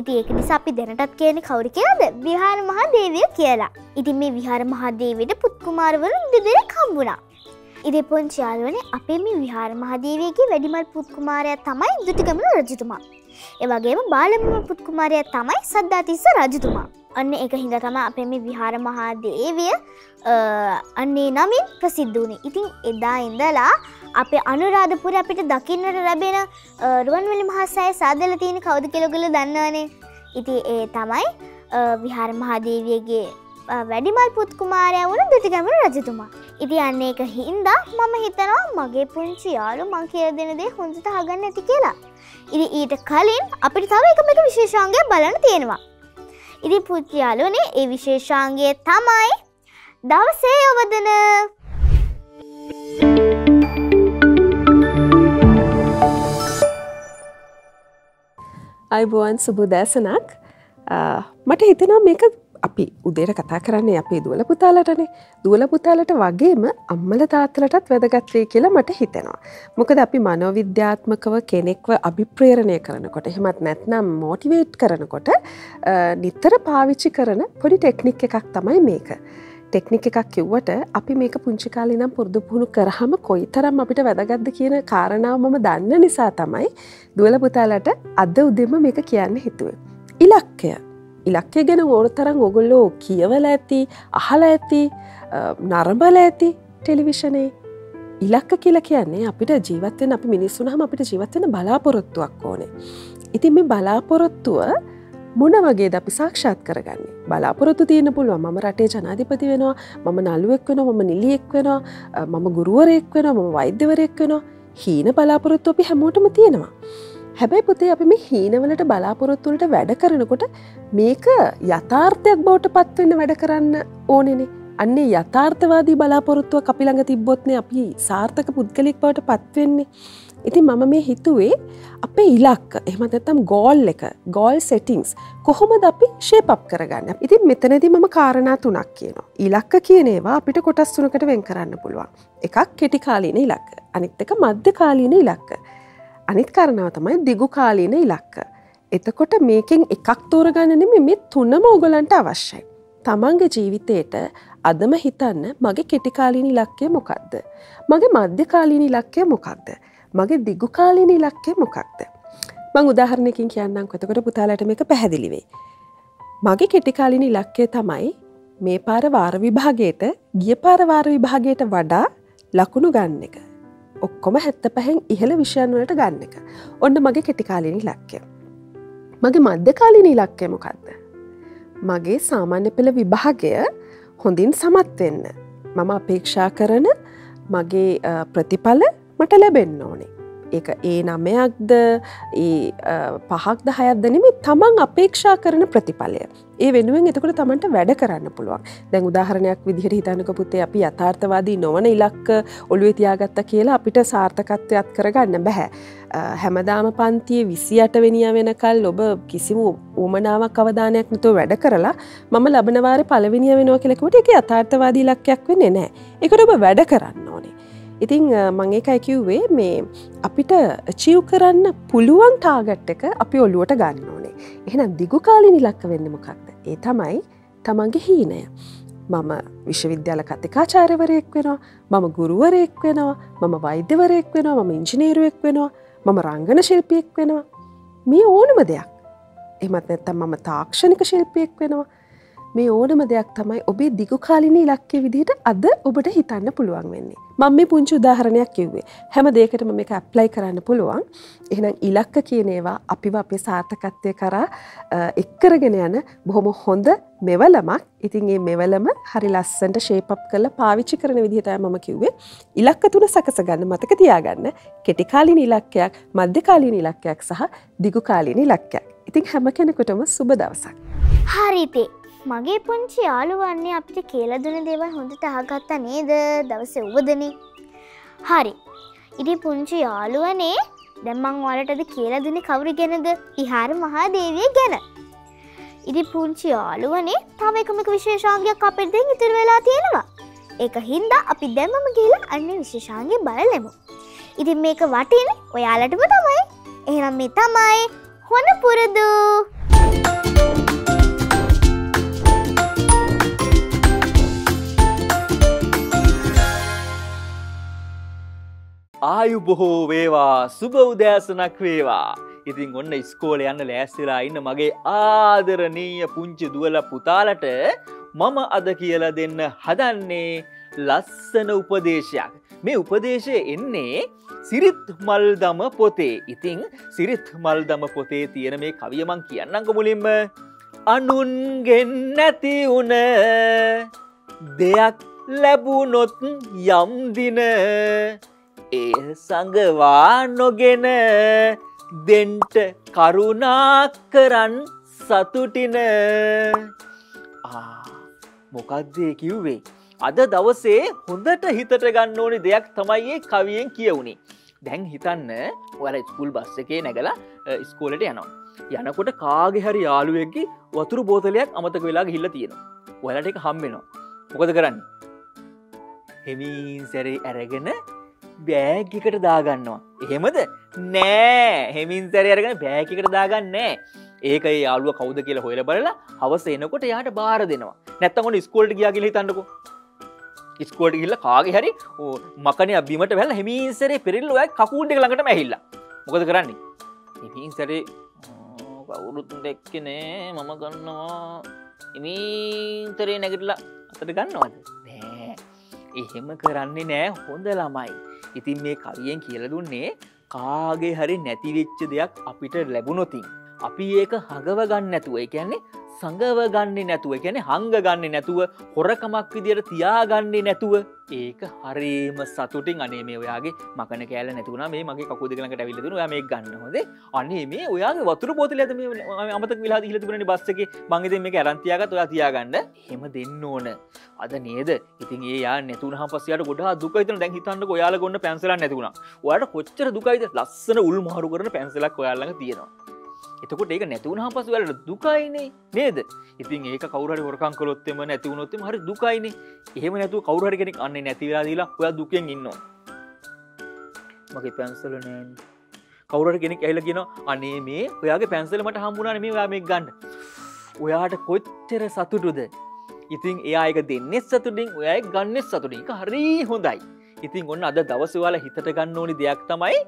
ඉතින් ඒක නිසා අපි දැනටත් කියන්නේ කවුරු කියලාද? විහාරමහා දේවිය කියලා. ඉතින් මේ විහාරමහා දේවියට පුත් කුමාරවරුන් දෙදෙනෙක් හම්බුණා. ඉතින් පුංචි යාළුවනේ අපේ මේ විහාරමහා දේවියගේ වැඩිමල් පුත් කුමාරයා තමයි දුටුගැමුණු රජතුමා. ඒ වගේම බාලමුණු පුත් කුමාරයා තමයි සද්ධාතිස්ස රජතුමා. අන්න ඒක හින්දා තමයි අපේ මේ විහාරමහා දේවිය අන්නේ නමින් ප්‍රසිද්ධ වුණේ. ඉතින් එදා ඉඳලා අපේ අනුරාධපුරේ අපිට දකින්නට ලැබෙන රුවන්වැලි මහසෑය සාදලා තියෙන කවුද කියලා ඔයගොල්ලෝ දන්නවනේ. ඉතින් ඒ තමයි විහාරමහා දේවියගේ වැඩිමල් පුත් කුමාරයා වුණු දුටුගැමුණු රජතුමා. ඉතින් අන්නේ එක හින්දා මම හිතනවා මගේ පුංචි යාළුවා මං කියලා දෙන දේ හොඳට අහගන්න ඇති කියලා. ඉතින් ඊට කලින් අපිට තව එක මේක විශේෂාංගයක් බලන්න තියෙනවා. ඉතින් පුංචි යාළුවනේ ඒ විශේෂාංගය තමයි දවසේ යොදන අයිබෝන් සුබ දැසනක්. මට හිතෙනවා මේක අපි උදේට කතා කරන්නේ අපේ දුවල පුතාලටනේ. දුවල පුතාලට වගේම අම්මල තාත්තලටත් වැදගත් වෙයි කියලා මට හිතෙනවා. මොකද අපි මනෝවිද්‍යාත්මකව කෙනෙක්ව අභිප්‍රේරණය කරනකොට එහෙමත් නැත්නම් මොටිවේට් කරනකොට නිතර පාවිච්චි කරන පොඩි ටෙක්නික් එකක් තමයි මේක. ටෙක්නික් එකක් කිව්වට අපි මේක පුංචි කාලේ ඉඳන් පුරුදු පුහුණු කරාම කොයිතරම් අපිට වැදගත්ද කියන කාරණාව මම දන්න නිසා තමයි දුවල පුතාලට අද උදේම මේක කියන්න හිතුවේ. ඉලක්කය ඉලක්කය ගැන ඕන තරම් ඔයගොල්ලෝ කියවලා ඇති, අහලා ඇති, නරඹලා ඇති ටෙලිවිෂනේ. ඉලක්ක කියලා කියන්නේ අපිට ජීවත් වෙන අපි මිනිස්සු නම් අපිට ජීවත් වෙන බලාපොරොත්තුවක් ඕනේ. ඉතින් මේ බලාපොරොත්තුව මොන වගේද අපි සාක්ෂාත් කරගන්නේ? බලාපොරොත්තු තියෙන්න පුළුවන් මම රටේ ජනාධිපති වෙනවා, මම නළුවෙක් වෙනවා, මම නිලියෙක් වෙනවා, මම ගුරුවරයෙක් වෙනවා, මම වෛද්‍යවරයෙක් වෙනවා. හීන බලාපොරොත්තු අපි හැමෝටම තියෙනවා. හැබැයි පුතේ අපි මේ හීනවලට බලාපොරොත්තු වලට වැඩ කරනකොට මේක යථාර්ථයක් බවට පත් වෙන්න වැඩ කරන්න ඕනේනේ. අන්නේ යථාර්ථවාදී බලාපොරොත්තුවක් අපි ළඟ තිබ්බොත්නේ අපි සාර්ථක පුද්ගලෙක් බවට පත් වෙන්නේ. ඉතින් මම මේ හිතුවේ අපේ ඉලක්ක එහෙම නැත්නම් goal එක, goal settings කොහොමද අපි shape up කරගන්නේ? ඉතින් මෙතනදී මම කාරණා තුනක් කියනවා. ඉලක්ක කියන ඒවා අපිට කොටස් තුනකට වෙන් කරන්න පුළුවන්. එකක් කෙටි කාලීන ඉලක්ක, අනිත් එක මධ්‍ය කාලීන ඉලක්ක, අනිත් කරණාව තමයි දිගු කාලීන ඉලක්ක. එතකොට මේකෙන් එකක් තෝරගන්න නෙමෙයි මේ තුනම ඕගලන්ට අවශ්‍යයි. තමන්ගේ ජීවිතේට අදම හිතන්න මගේ කෙටි කාලීන ඉලක්කය මොකක්ද? මගේ මධ්‍ය කාලීන ඉලක්කය මොකක්ද? මගේ දිගු කාලීන ඉලක්කය මොකක්ද? මම උදාහරණයකින් කියන්නම්කෝ. එතකොට පුතාලට මේක පැහැදිලි වෙයි. මගේ කෙටි කාලින ඉලක්කය තමයි මේ පාර වාර විභාගයට ගිය පාර වාර විභාගයට වඩා ලකුණු ගන්න එක. ඔක්කොම හැත්තෑ පහෙන් ඉහළ විෂයන් වලට ගන්න එක. ඔන්න මගේ කෙටි කාලින ඉලක්කය. මගේ මධ්‍ය කාලින ඉලක්කය මොකද්ද? මගේ සාමාන්‍ය පෙළ විභාගය හොඳින් සමත් වෙන්න. මම අපේක්ෂා කරන මගේ ප්‍රතිඵල මට ලැබෙන්න ඕනේ. ඒක ඒ නමයක්ද ඒ පහක්ද හයක්ද නෙමෙයි තමන් අපේක්ෂා කරන ප්‍රතිඵලය. ඒ වෙනුවෙන් එතකොට තමන්ට වැඩ කරන්න පුළුවන්. දැන් උදාහරණයක් විදිහට හිතන්නකෝ පුතේ අපි යථාර්ථවාදී නොවන ඉලක්ක ඔළුවේ තියාගත්තා කියලා අපිට සාර්ථකත්වයක් කරගන්න බෑ. හැමදාම පන්තියේ විසි අට වෙනියා වෙනකල් ඔබ කිසිම උමනාවක් අවධානයක් නැතුව වැඩ කරලා මම ලබන වාරේ පළවෙනියා වෙනවා කියලා කිව්වට ඒක යථාර්ථවාදී ඉලක්කයක් වෙන්නේ නැහැ. ඒකට ඔබ වැඩ කරන්න ඕනේ. ඉතින් මම ඒකයි කිව්වේ මේ අපිට achieve කරන්න පුළුවන් ටාගට් එක අපි ඔළුවට ගන්න ඕනේ. එහෙනම් දිගු කාලින ඉලක්ක වෙන්නේ මොකක්ද? ඒ තමයි තමන්ගේ හීනය. මම විශ්වවිද්‍යාල කතිකාචාර්යවරයෙක් වෙනවා, මම ගුරුවරයෙක් වෙනවා, මම වෛද්‍යවරයෙක් වෙනවා, මම ඉංජිනේරුවෙක් වෙනවා, මම රංගන ශිල්පියෙක් වෙනවා. මේ ඕනම දෙයක්. එහෙමත් නැත්නම් මම තාක්ෂණික ශිල්පියෙක් වෙනවා. මේ ඕනම දෙයක් තමයි ඔබේ දිගු කාලින ඉලක්කයේ විදිහට අද ඔබට හිතන්න පුළුවන් වෙන්නේ. මම මේ පුංචි උදාහරණයක් කිව්වේ. හැම දෙයකටම මේක ඇප්ලයි කරන්න පුළුවන්. එහෙනම් ඉලක්ක කියන ඒවා අපිව අපේ සාර්ථකත්වය කරා එක් කරගෙන යන බොහොම හොඳ මෙවලමක්. ඉතින් මේ මෙවලම හරි ලස්සනට ෂේප් අප් කරලා පාවිච්චි කරන විදිහටයි මම කිව්වේ. ඉලක්ක තුන සකස ගන්න මතක තියාගන්න. කෙටි කාලින ඉලක්කයක්, මධ්‍ය කාලින ඉලක්කයක් සහ දිගු කාලින ඉලක්කයක්. ඉතින් හැම කෙනෙකුටම සුබ දවසක්. හරිදී මගේ පුංචි යාළුවන්නේ අපිට කියලා දුන්න දේවල් හොඳට අහගත්තා නේද දවසේ උදනේ? හරි. ඉතින් පුංචි යාළුවනේ දැන් මම ඔයාලටද කියලා දුන්නේ කවුරු ගැනද? විහාරමහා දේවිය ගැන. ඉතින් පුංචි යාළුවනේ තව එකම එක විශේෂාංගයක් අපිට දැන් ඉතුරු වෙලා තියෙනවා. ඒක හින්දා අපි දැන්ම ගිහලා අන්නේ විශේෂාංගේ බලලමු. ඉතින් මේක වටින ඔයාලටම තමයි. එහෙනම් මේ තමයි හොන පුරුදු. ආයු බොහෝ වේවා, සුබ උදෑසනක් වේවා. ඉතින් ඔන්න ඉස්කෝලේ යන්න ලෑස්තිලා ඉන්න මගේ ආදරණීය පුංචි දුවලා පුතාලට මම අද කියලා දෙන්න හදන්නේ ලස්සන උපදේශයක්. මේ උපදේශය එන්නේ සිරිත් මල්දම පොතේ. ඉතින් සිරිත් මල්දම පොතේ තියෙන මේ කවිය මං කියන්නම්කො මුලින්ම. අනුන්ගෙන් නැති උන දෙයක් ලැබුණොත් යම් දින ඒ සංගවා නොගෙන දෙන්ට කරුණා කරන් සතුටින. මොකක්ද ඒ කිව්වේ? අද දවසේ හොඳට හිතට ගන්න ඕනේ දෙයක් තමයි ඒ කවියෙන් කියවුනේ. දැන් හිතන්න ඔයාලා ස්කූල් බස් එකේ නැගලා ඉස්කෝලේට යනවා. යනකොට කාගේ හරි යාළුවෙක්ගේ වතුර බෝතලයක් අමතක වෙලා ගිහිල්ලා තියෙනවා. ඔයාලට ඒක හම්බ වෙනවා. මොකද කරන්නේ? හෙමින් සැරේ අරගෙන බෑග් එකට දාගන්නවා. එහෙමද? නෑ. හෙමින් සැරේ අරගෙන බෑග් එකට දාගන්නේ නෑ. ඒක ඒ යාළුවා කවුද කියලා හොයලා බලලා හවස එනකොට එයාට බාර දෙනවා. නැත්තම් ඔන්න ඉස්කෝලේට ගියා කියලා හිතන්නකෝ. ඉස්කෝලේට ගිහිල්ලා කාගේ හරි මකණිය බිමට වැහලා හෙමින් සැරේ පෙරෙල්ල ඔයා කකුල් දෙක ළඟටම ඇහිලා. මොකද කරන්නේ? හෙමින් සැරේ කවුරුත් දැක්කේ නෑ මම ගන්නවා. හෙමින් සැරේ නැගිටලා අතට ගන්නවද? නෑ. එහෙම කරන්නේ නෑ හොඳ ළමයි. ඉතින් මේ කවියෙන් කියලා දුන්නේ කාගේ හරි නැතිවෙච්ච දෙයක් අපිට ලැබුණොතින් අපි ඒක හඟව ගන්න නැතුව, ඒ කියන්නේ සංගව ගන්නේ නැතුව, ඒ කියන්නේ හංග ගන්නේ නැතුව, හොරකමක් විදියට තියාගන්නේ නැතුව ඒක හරීම සතුටින් අනේ මේ ඔයාගේ මකන කෑල්ල නැති වුණා, මේ මගේ කකුල් දෙක ළඟට ඇවිල්ලා දෙනවා, ඔයා මේක ගන්න හොඳේ, අනේ මේ ඔයාගේ වතුර බෝතලයද මේ අමතක වෙලා දීලා තිබුණනේ බස් එකේ, මං ඉතින් මේක අරන් තියාගත්ත, ඔයා තියාගන්න. එහෙම දෙන්න ඕන අද නේද? ඉතින් ඒ යා නැති වුණාම පස්සේ යාට ගොඩාක් දුක හිතෙනවා. දැන් හිතන්නකෝ ඔයාලා ගොන්න පැන්සලක් නැති වුණා. ඔයාලට කොච්චර දුකයිද? ලස්සන උල් මාරු කරන පැන්සලක් ඔයාලා ළඟ තියෙනවා. එතකොට ඒක නැති වුණාම පස්සේ ඔයාලට දුකයිනේ නේද? ඉතින් ඒක කවුරු හරි හොරකම් කළොත් එම නැති වුණොත් එම හරි දුකයිනේ. එහෙම නැතුව කවුරු හරි කෙනෙක් අන්නේ නැති වෙලා දීලා ඔයා දුකෙන් ඉන්නවා. මගේ පැන්සල නෑනේ. කවුරු හරි කෙනෙක් ඇවිල්ලා කියනවා අනේ මේ ඔයාගේ පැන්සල මට හම්බුණානේ, මේ ඔයා මේක ගන්න. ඔයාට කොච්චර සතුටුද? ඉතින් එයා ඒක දෙන්නේ සතුටින්, ඔයා ඒක ගන්නෙ සතුටින්. ඒක හරි හොඳයි. ඉතින් ඔන්න අද දවසේ ඔයාලා හිතට ගන්න ඕනි දෙයක් තමයි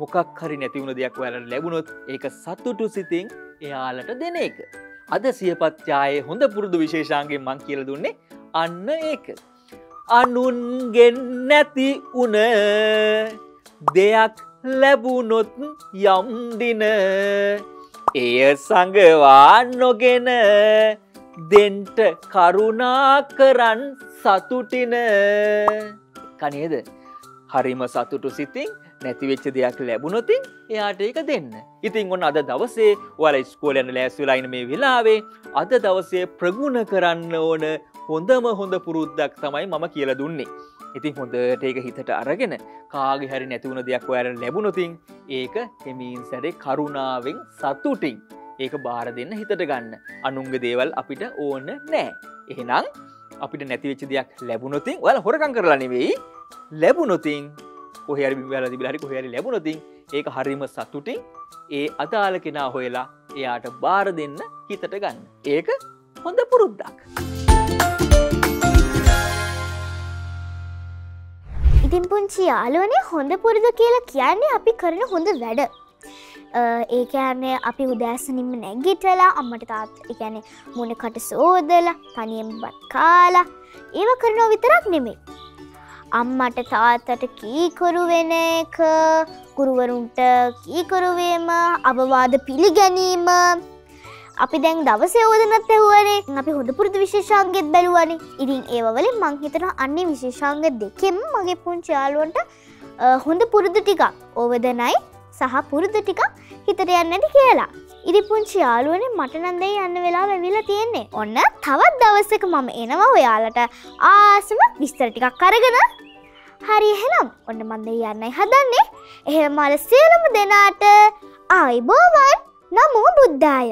මොකක් හරි නැති වුණ දෙයක් ඔයාලට ලැබුණොත් ඒක සතුටු සිතින් එයාලට දෙන එක. අද සියපත්‍යායේ හොඳ පුරුදු විශේෂාංගයෙන් මම කියලා දුන්නේ අන්න ඒක. අනුන්ගෙන් නැති උන දෙයක් ලැබුණොත් යම් දින එය සංගවා නොගෙන දෙන්ට කරුණා කරන් සතුටින කනේද හරිම සතුටු සිතින් නැති වෙච්ච දෙයක් ලැබුණොත් එයාට ඒක දෙන්න. ඉතින් ඔන්න අද දවසේ ඔයාලා ඉස්කෝලේ යන ලෑස්තිලා ඉන්න මේ වෙලාවේ අද දවසේ ප්‍රගුණ කරන්න ඕන හොඳම හොඳ පුරුද්දක් තමයි මම කියලා දුන්නේ. ඉතින් හොඳට ඒක හිතට අරගෙන කාගේ හරි නැති වුණ දෙයක් ඔයාලට ලැබුණොත් ඒක හිමින් සැරේ කරුණාවෙන් සතුටින් ඒක බාර දෙන්න හිතට ගන්න. අනුන්ගේ දේවල් අපිට ඕන නැහැ. එහෙනම් අපිට නැති වෙච්ච දෙයක් ලැබුණොත් ඔයාලා හොරකම් කරලා නෙවෙයි ලැබුණොත් කොහේ හරි බිම්බලා තිබිලා හරි කොහේ හරි ලැබුණොත් ඒක හරීම සතුටින් ඒ අදාළ කෙනා හොයලා එයාට බාර දෙන්න හිතට ගන්න. ඒක හොඳ පුරුද්දක්. ඉතින් පුංචි යාළුවනේ හොඳ පුරුදු කියලා කියන්නේ අපි කරන හොඳ වැඩ. ඒ කියන්නේ අපි උදෑසනින්ම නැගිටලා අම්මට තාත්තා ඒ කියන්නේ මොන කට සෝදලා තනියෙන් බත් කාලා ඒව කරනව විතරක් නෙමෙයි. අම්මට තාත්තට කීකරු වෙන එක, ගුරුවරුන්ට කීකරු වීම, අවවාද පිළිගැනීම. අපි දැන් දවසේ ඕදනත් ඇහුවනේ. අපි හොඳ පුරුදු විශේෂාංගෙත් බැලුවානේ. ඉතින් ඒව වලින් මං හිතනවා අන්නේ විශේෂාංග දෙකෙන් මගේ පුංචි යාළුවන්ට හොඳ පුරුදු ටිකක් ඕවදනයි සහ පුරුදු ටිකක් හිතට යන්නේ නැති කියලා. ඉතින් පුංචි යාළුවනේ මට නම් දැන් යන්න වෙලාව වෙවිලා තියෙන්නේ. ඔන්න තවත් දවසක මම එනවා ඔයාලට ආසම විස්තර ටිකක් අරගෙන. හරි එහෙනම් ඔන්න මම දැන් යන්නයි හදන්නේ. එහෙනම් මාල සියලුම දෙනාට ආයිබෝවන් නමෝ බුද්දාය.